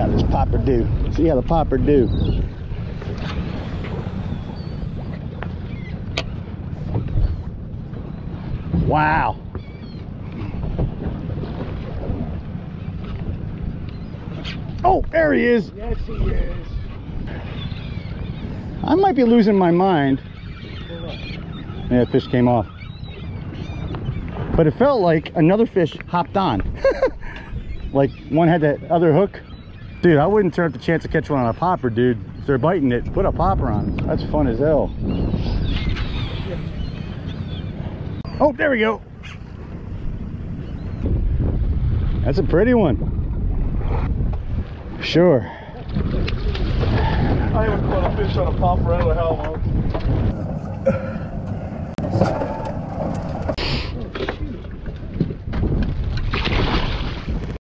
how this popper do. See how the popper do. Wow. Oh, there he is. Yes, he is. I might be losing my mind. Yeah, fish came off. But it felt like another fish hopped on. Like one had that other hook. Dude, I wouldn't turn up the chance to catch one on a popper, dude. If they're biting it, put a popper on. That's fun as hell. Oh, there we go. That's a pretty one. Sure. I haven't caught a fish on a popper in a hell of a long time.